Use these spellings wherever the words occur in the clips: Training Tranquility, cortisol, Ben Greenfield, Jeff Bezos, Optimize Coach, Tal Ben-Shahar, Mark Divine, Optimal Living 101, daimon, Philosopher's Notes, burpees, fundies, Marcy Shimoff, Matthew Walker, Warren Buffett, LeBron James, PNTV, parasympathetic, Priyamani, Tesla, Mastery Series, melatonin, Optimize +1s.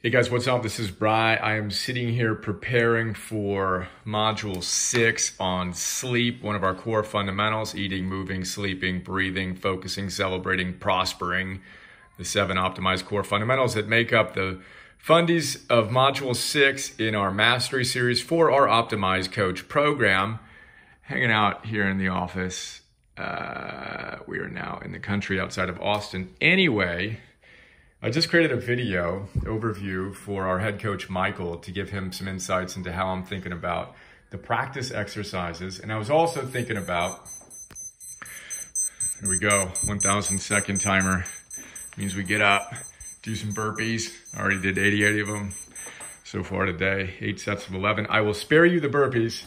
Hey guys, what's up? This is Bry. I am sitting here preparing for module 6 on sleep, one of our core fundamentals: eating, moving, sleeping, breathing, focusing, celebrating, prospering. The 7 optimized core fundamentals that make up the fundies of module 6 in our mastery series for our Optimize Coach program. Hanging out here in the office. We are now in the country outside of Austin. Anyway, I just created a video overview for our head coach, Michael, to give him some insights into how I'm thinking about the practice exercises. And I was also thinking about, here we go, 1,000 second timer. Means we get up, do some burpees. I already did 88 of them so far today, 8 sets of 11. I will spare you the burpees,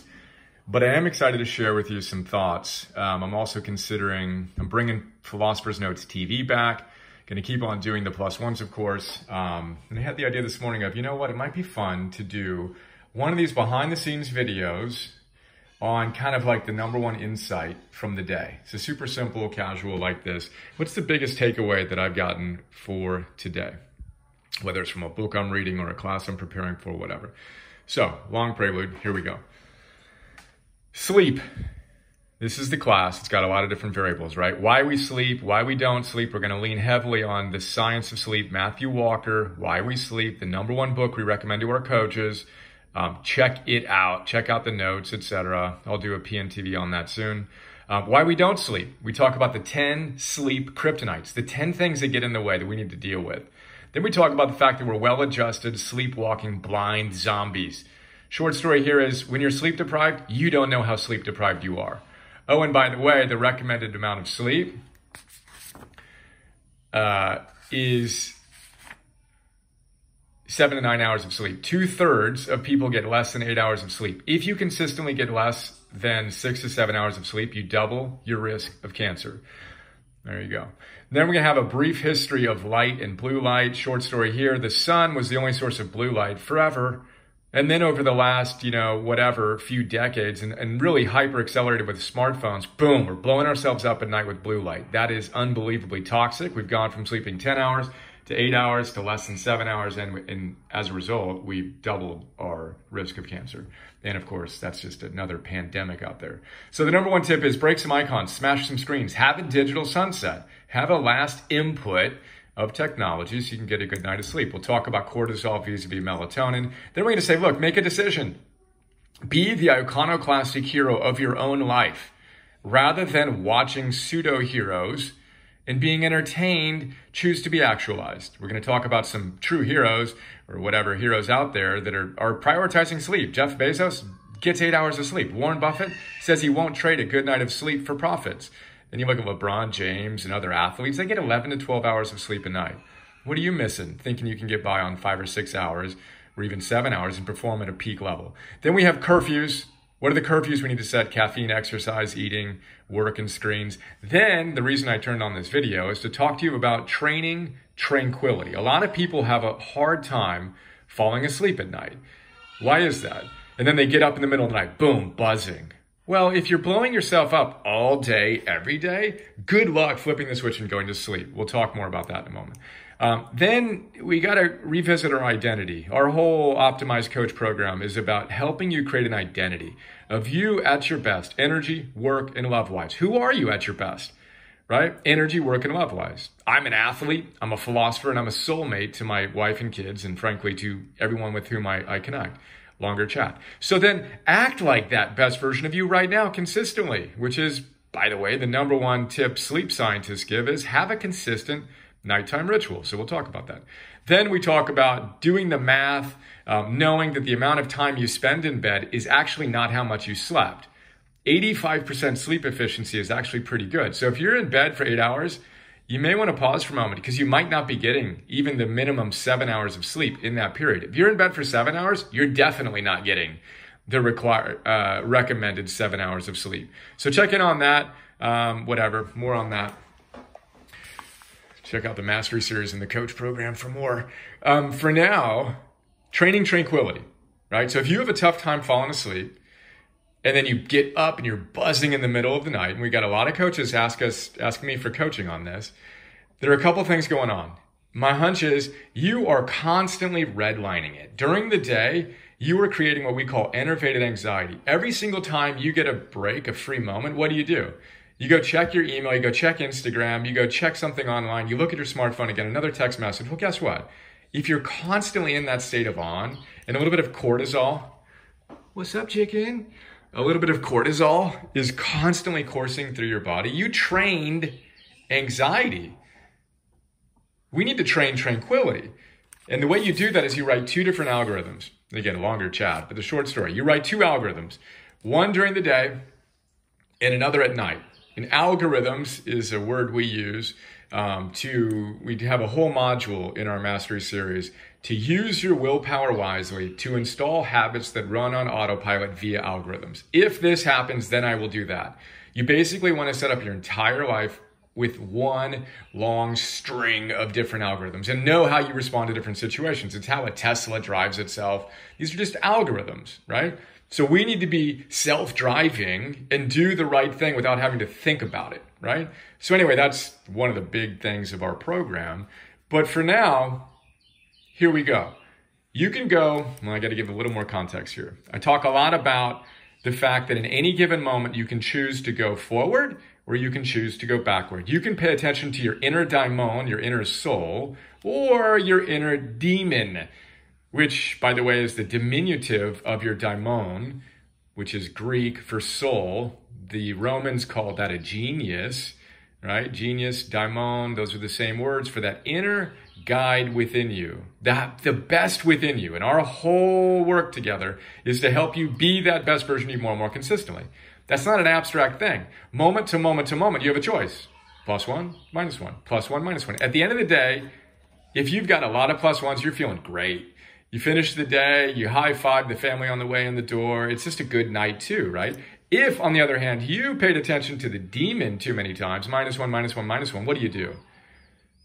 but I am excited to share with you some thoughts. I'm also considering, I'm bringing Philosopher's Notes TV back. Going to keep on doing the plus ones, of course. And I had the idea this morning of, you know what, it might be fun to do one of these behind the scenes videos on kind of like the number one insight from the day. So super simple, casual like this. What's the biggest takeaway that I've gotten for today? Whether it's from a book I'm reading or a class I'm preparing for, whatever. So long prelude, here we go. Sleep. This is the class. It's got a lot of different variables, right? Why we sleep, why we don't sleep. We're going to lean heavily on the science of sleep. Matthew Walker, Why We Sleep, the #1 book we recommend to our coaches. Check it out. Check out the notes, etc. I'll do a PNTV on that soon. Why we don't sleep. We talk about the 10 sleep kryptonites, the 10 things that get in the way that we need to deal with. Then we talk about the fact that we're well-adjusted, sleepwalking, blind zombies. Short story here is when you're sleep deprived, you don't know how sleep deprived you are. Oh, and by the way, the recommended amount of sleep is 7 to 9 hours of sleep. 2/3 of people get less than 8 hours of sleep. If you consistently get less than 6 to 7 hours of sleep, you double your risk of cancer. There you go. Then we're going to have a brief history of light and blue light. Short story here. The sun was the only source of blue light forever. And then over the last, whatever, few decades and really hyper accelerated with smartphones, boom, we're blowing ourselves up at night with blue light. That is unbelievably toxic. We've gone from sleeping 10 hours to 8 hours to less than 7 hours. And as a result, we've doubled our risk of cancer. And of course, that's just another pandemic out there. So the #1 tip is break some icons, smash some screens, have a digital sunset, have a last input of technology so you can get a good night of sleep. We'll talk about cortisol vis-a-vis melatonin. Then we're going to say, look, make a decision. Be the iconoclastic hero of your own life rather than watching pseudo heroes and being entertained. Choose to be actualized. We're going to talk about some true heroes or whatever heroes out there that are prioritizing sleep. Jeff Bezos gets 8 hours of sleep. Warren Buffett says he won't trade a good night of sleep for profits. Then you look at LeBron James and other athletes, they get 11 to 12 hours of sleep a night. What are you missing? Thinking you can get by on 5 or 6 hours or even 7 hours and perform at a peak level. Then we have curfews. What are the curfews we need to set? Caffeine, exercise, eating, work, and screens. Then the reason I turned on this video is to talk to you about training tranquility. A lot of people have a hard time falling asleep at night. Why is that? And then they get up in the middle of the night, boom, buzzing. Well, if you're blowing yourself up all day, every day, good luck flipping the switch and going to sleep. We'll talk more about that in a moment. Then we got to revisit our identity. Our whole Optimized Coach program is about helping you create an identity of you at your best: energy, work, and love-wise. Who are you at your best, right? Energy, work, and love-wise. I'm an athlete, I'm a philosopher, and I'm a soulmate to my wife and kids, and frankly, to everyone with whom I connect. Longer chat. So then act like that best version of you right now consistently, which is, by the way, the #1 tip sleep scientists give is have a consistent nighttime ritual. So we'll talk about that. Then we talk about doing the math, knowing that the amount of time you spend in bed is actually not how much you slept. 85% sleep efficiency is actually pretty good. So if you're in bed for 8 hours, you may want to pause for a moment because you might not be getting even the minimum 7 hours of sleep in that period. If you're in bed for 7 hours, you're definitely not getting the recommended 7 hours of sleep. So check in on that, whatever, more on that. Check out the Mastery Series and the Coach Program for more. For now, training tranquility, right? So if you have a tough time falling asleep, and then you get up and you're buzzing in the middle of the night. And we got a lot of coaches asking me for coaching on this. There are a couple things going on. My hunch is you are constantly redlining it. During the day, you are creating what we call enervated anxiety. Every single time you get a break, a free moment, what do? You go check your email, you go check Instagram, you go check something online, you look at your smartphone again, another text message. Well, guess what? If you're constantly in that state of on and a little bit of cortisol, what's up, chicken? A little bit of cortisol is constantly coursing through your body. You trained anxiety. We need to train tranquility. And the way you do that is you write two different algorithms. Again, longer chat, but the short story. You write two algorithms, one during the day and another at night. And algorithms is a word we use we have a whole module in our mastery series to use your willpower wisely to install habits that run on autopilot via algorithms. If this happens, then I will do that. You basically want to set up your entire life with one long string of different algorithms and know how you respond to different situations. It's how a Tesla drives itself. These are just algorithms, right? So we need to be self-driving and do the right thing without having to think about it, right? So anyway, that's one of the big things of our program. But for now, here we go. You can go, well, I got to give a little more context here. I talk a lot about the fact that in any given moment, you can choose to go forward or you can choose to go backward. You can pay attention to your inner daimon, your inner soul, or your inner demon, which, by the way, is the diminutive of your daimon, which is Greek for soul. The Romans called that a genius, right? Genius, daimon, those are the same words for that inner guide within you, the best within you. And our whole work together is to help you be that best version of you more and more consistently. That's not an abstract thing. Moment to moment to moment, you have a choice. Plus one, minus one, plus one, minus one. At the end of the day, if you've got a lot of plus ones, you're feeling great. You finish the day, you high-five the family on the way in the door. It's just a good night too, right? If, on the other hand, you paid attention to the demon too many times, minus one, minus one, minus one, what do?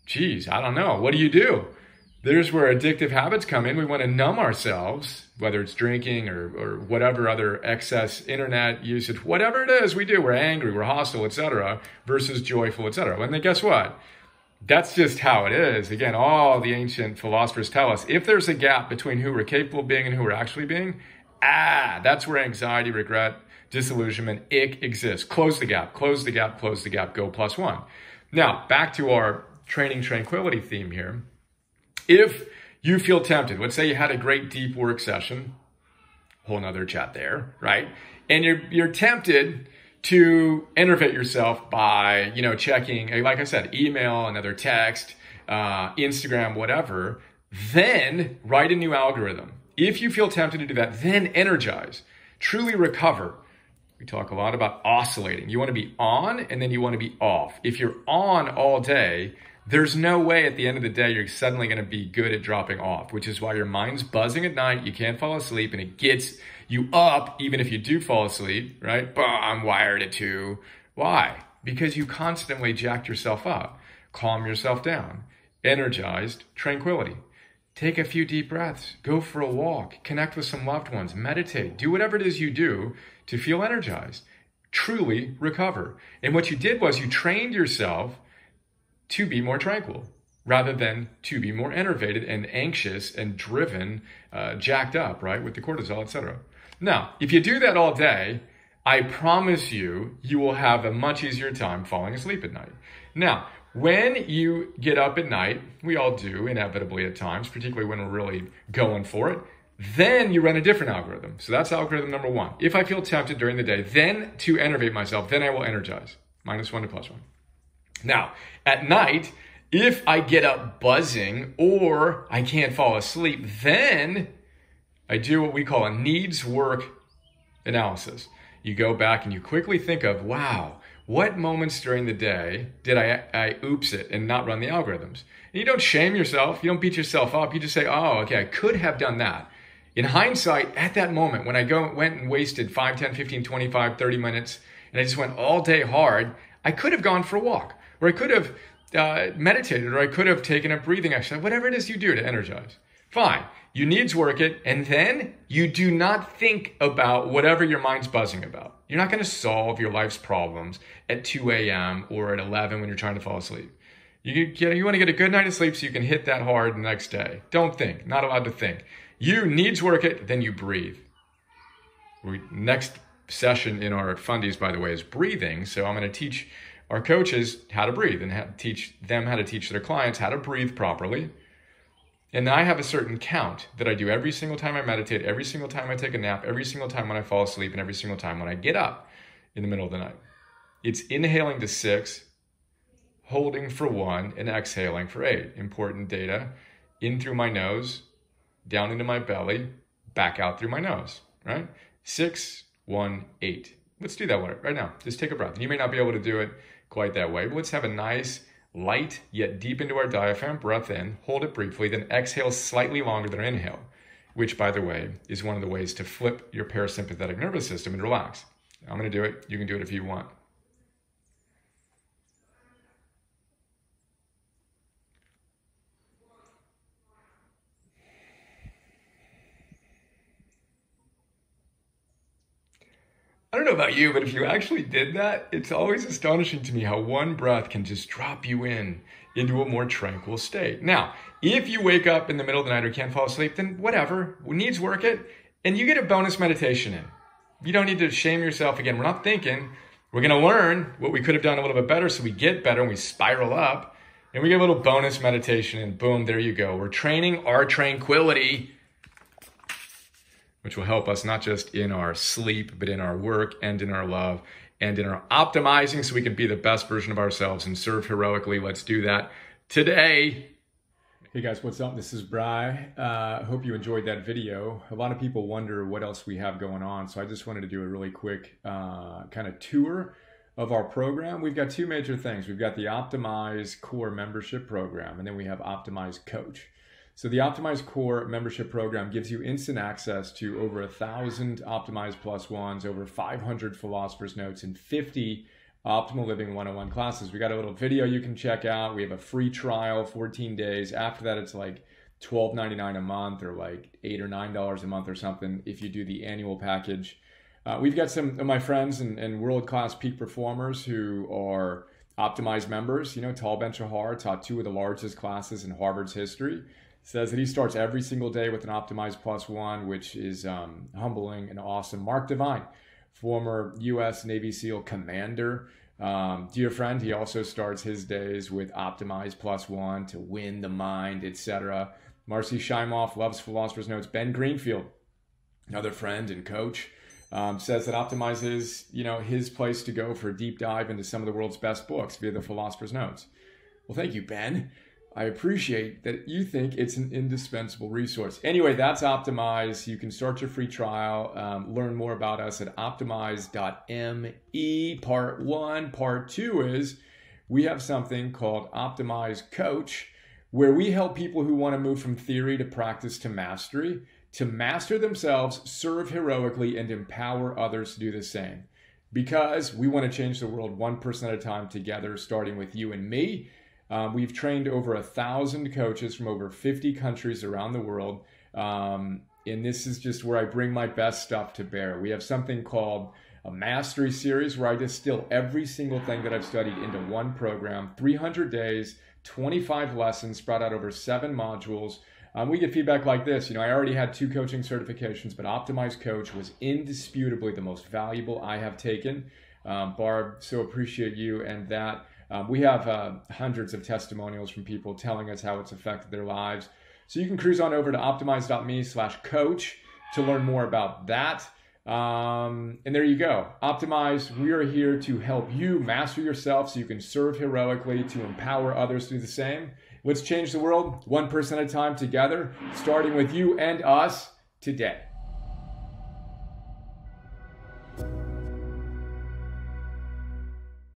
Geez, I don't know. What do you do? There's where addictive habits come in. We want to numb ourselves, whether it's drinking or whatever other excess internet usage, whatever it is we do. We're angry, we're hostile, etc., versus joyful, etc. And then guess what? That's just how it is. Again, all the ancient philosophers tell us if there's a gap between who we're capable of being and who we're actually being, that's where anxiety, regret, disillusionment, ick exists. Close the gap, close the gap, close the gap, go plus one. Now, back to our training tranquility theme here. If you feel tempted, let's say you had a great deep work session, whole nother chat there, right? And you're tempted to enervate yourself by, you know, checking, like I said, email, another text, Instagram, whatever, then write a new algorithm. If you feel tempted to do that, then energize, truly recover. We talk a lot about oscillating. You want to be on and then you want to be off. If you're on all day, there's no way at the end of the day you're suddenly going to be good at dropping off, which is why your mind's buzzing at night, you can't fall asleep, and it gets you up even if you do fall asleep, right? Bah, I'm wired at 2. Why? Because you constantly jacked yourself up. Calm yourself down. Energized tranquility. Take a few deep breaths. Go for a walk. Connect with some loved ones. Meditate. Do whatever it is you do to feel energized. Truly recover. And what you did was you trained yourself to be more tranquil rather than to be more enervated and anxious and driven, jacked up, right, with the cortisol, etc. Now, if you do that all day, I promise you, you will have a much easier time falling asleep at night. Now, when you get up at night, we all do inevitably at times, particularly when we're really going for it, then you run a different algorithm. So that's algorithm number one. If I feel tempted during the day, then to enervate myself, then I will energize. Minus one to plus one. Now, at night, if I get up buzzing or I can't fall asleep, then I do what we call a needs work analysis. You go back and you quickly think of, wow, what moments during the day did I oops it and not run the algorithms? And you don't shame yourself. You don't beat yourself up. You just say, oh, okay, I could have done that. In hindsight, at that moment, when I went and wasted 5, 10, 15, 25, 30 minutes, and I just went all day hard, I could have gone for a walk. Or I could have meditated, or I could have taken a breathing exercise, whatever it is you do to energize. Fine. You needs work it, and then you do not think about whatever your mind's buzzing about. You're not going to solve your life's problems at 2 a.m. or at 11 when you're trying to fall asleep. You want to get a good night of sleep so you can hit that hard the next day. Don't think. Not allowed to think. You needs work it, then you breathe. Next session in our fundies, by the way, is breathing. So I'm going to teach our coaches how to breathe and how to teach them how to teach their clients how to breathe properly. And I have a certain count that I do every single time I meditate, every single time I take a nap, every single time when I fall asleep, and every single time when I get up in the middle of the night. It's inhaling to 6, holding for 1, and exhaling for 8. Important data. In through my nose, down into my belly, back out through my nose, right? 6, 1, 8. Let's do that one right now. Just take a breath. You may not be able to do it quite that way, but let's have a nice, light, yet deep into our diaphragm. Breath in, hold it briefly, then exhale slightly longer than inhale, which, by the way, is one of the ways to flip your parasympathetic nervous system and relax. I'm going to do it. You can do it if you want. I don't know about you, but if you actually did that, it's always astonishing to me how one breath can just drop you into a more tranquil state. Now, if you wake up in the middle of the night or can't fall asleep, then whatever, needs work it, and you get a bonus meditation in. You don't need to shame yourself again. We're not thinking. We're going to learn what we could have done a little bit better, so we get better and we spiral up, and we get a little bonus meditation, and boom, there you go. We're training our tranquility, which will help us not just in our sleep, but in our work and in our love and in our optimizing, so we can be the best version of ourselves and serve heroically. Let's do that today. Hey guys, what's up? This is Bry. Hope you enjoyed that video. A lot of people wonder what else we have going on, so I just wanted to do a really quick kind of tour of our program. We've got two major things. We've got the Optimize Core Membership Program, and then we have Optimize Coach. So the Optimize Core Membership Program gives you instant access to over 1,000 Optimize Plus Ones, over 500 Philosopher's Notes, and 50 Optimal Living 101 classes. We got a little video you can check out. We have a free trial, 14 days. After that, it's like $12.99 a month or like $8 or $9 a month or something if you do the annual package. We've got some of my friends and world-class peak performers who are Optimize members. You know, Tal Ben-Shahar taught 2 of the largest classes in Harvard's history. Says that he starts every single day with an Optimized Plus One, which is humbling and awesome. Mark Divine, former U.S. Navy SEAL commander, dear friend, he also starts his days with Optimized Plus One to win the mind, etc. Marcy Shimoff loves Philosopher's Notes. Ben Greenfield, another friend and coach, says that Optimize is, you know, his place to go for a deep dive into some of the world's best books via the Philosopher's Notes. Well, thank you, Ben. I appreciate that you think it's an indispensable resource. Anyway, that's Optimize. You can start your free trial. Learn more about us at optimize.me. Part 1. Part 2 is we have something called Optimize Coach, where we help people who want to move from theory to practice to mastery, to master themselves, serve heroically, and empower others to do the same. Because we want to change the world 1% at a time together, starting with you and me. We've trained over 1,000 coaches from over 50 countries around the world, and this is just where I bring my best stuff to bear. We have something called a mastery series where I distill every single thing that I've studied into one program, 300 days, 25 lessons, spread out over 7 modules. We get feedback like this, you know, I already had 2 coaching certifications, but Optimize Coach was indisputably the most valuable I have taken. Barb, so appreciate you and that. We have hundreds of testimonials from people telling us how it's affected their lives. So you can cruise on over to optimize.me/coach to learn more about that. And there you go. Optimize, we are here to help you master yourself so you can serve heroically, to empower others to do the same. Let's change the world 1% at a time together, starting with you and us today.